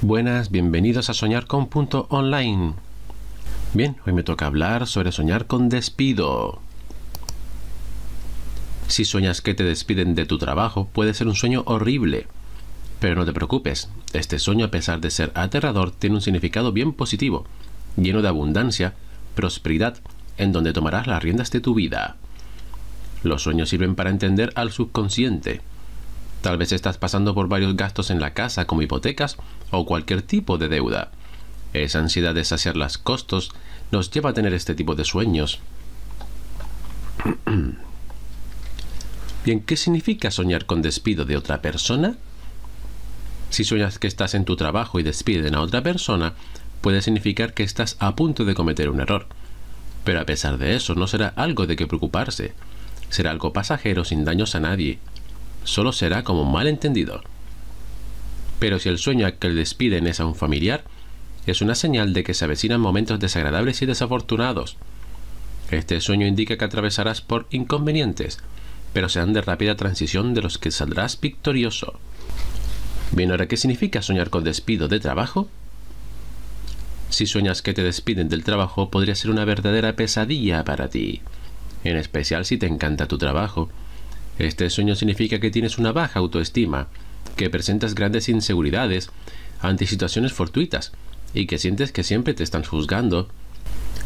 Buenas, bienvenidos a soñarcon.online. Bien, hoy me toca hablar sobre soñar con despido. Si sueñas que te despiden de tu trabajo, puede ser un sueño horrible. Pero no te preocupes, este sueño, a pesar de ser aterrador, tiene un significado bien positivo, lleno de abundancia, prosperidad, en donde tomarás las riendas de tu vida. Los sueños sirven para entender al subconsciente. Tal vez estás pasando por varios gastos en la casa, como hipotecas o cualquier tipo de deuda. Esa ansiedad de saciar los costos nos lleva a tener este tipo de sueños. Bien, ¿qué significa soñar con despido de otra persona? Si sueñas que estás en tu trabajo y despiden a otra persona, puede significar que estás a punto de cometer un error. Pero a pesar de eso, no será algo de que preocuparse. Será algo pasajero sin daños a nadie. Solo será como un malentendido. Pero si el sueño al que le despiden es a un familiar, es una señal de que se avecinan momentos desagradables y desafortunados. Este sueño indica que atravesarás por inconvenientes, pero serán de rápida transición de los que saldrás victorioso. Bien, ahora, ¿qué significa soñar con despido de trabajo? Si sueñas que te despiden del trabajo, podría ser una verdadera pesadilla para ti, en especial si te encanta tu trabajo. Este sueño significa que tienes una baja autoestima, que presentas grandes inseguridades ante situaciones fortuitas y que sientes que siempre te están juzgando.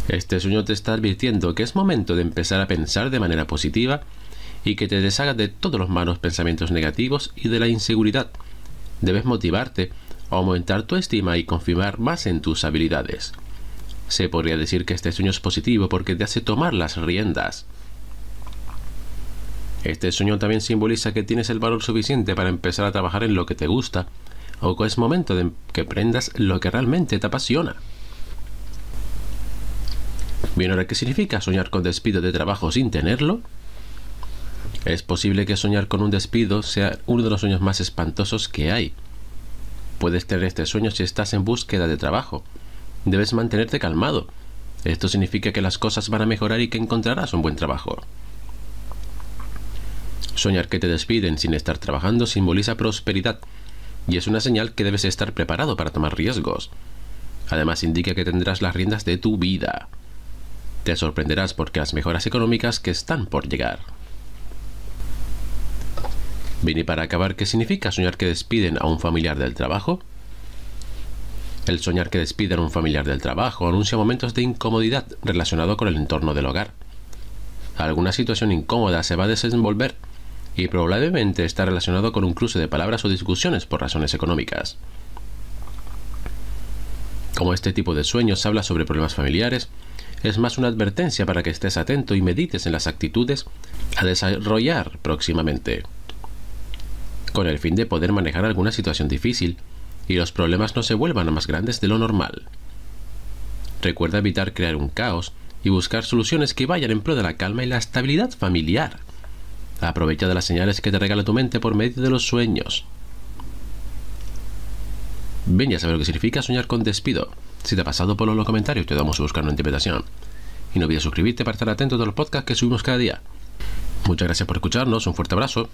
Este sueño te está advirtiendo que es momento de empezar a pensar de manera positiva y que te deshagas de todos los malos pensamientos negativos y de la inseguridad. Debes motivarte, aumentar tu estima y confiar más en tus habilidades. Se podría decir que este sueño es positivo porque te hace tomar las riendas. Este sueño también simboliza que tienes el valor suficiente para empezar a trabajar en lo que te gusta o que es momento de que aprendas lo que realmente te apasiona. Bien, ahora, ¿qué significa soñar con despido de trabajo sin tenerlo? Es posible que soñar con un despido sea uno de los sueños más espantosos que hay. Puedes tener este sueño si estás en búsqueda de trabajo. Debes mantenerte calmado. Esto significa que las cosas van a mejorar y que encontrarás un buen trabajo. Soñar que te despiden sin estar trabajando simboliza prosperidad y es una señal que debes estar preparado para tomar riesgos. Además, indica que tendrás las riendas de tu vida. Te sorprenderás porque las mejoras económicas que están por llegar. Bien, y para acabar, ¿qué significa soñar que despiden a un familiar del trabajo? El soñar que despiden a un familiar del trabajo anuncia momentos de incomodidad relacionado con el entorno del hogar. Alguna situación incómoda se va a desenvolver y probablemente está relacionado con un cruce de palabras o discusiones por razones económicas. Como este tipo de sueños habla sobre problemas familiares, es más una advertencia para que estés atento y medites en las actitudes a desarrollar próximamente, con el fin de poder manejar alguna situación difícil y los problemas no se vuelvan más grandes de lo normal. Recuerda evitar crear un caos y buscar soluciones que vayan en pro de la calma y la estabilidad familiar. Aprovecha de las señales que te regala tu mente por medio de los sueños. Ven ya a saber lo que significa soñar con despido. Si te ha pasado, ponlo en los comentarios, te damos a buscar una interpretación. Y no olvides suscribirte para estar atento a todos los podcasts que subimos cada día. Muchas gracias por escucharnos, un fuerte abrazo.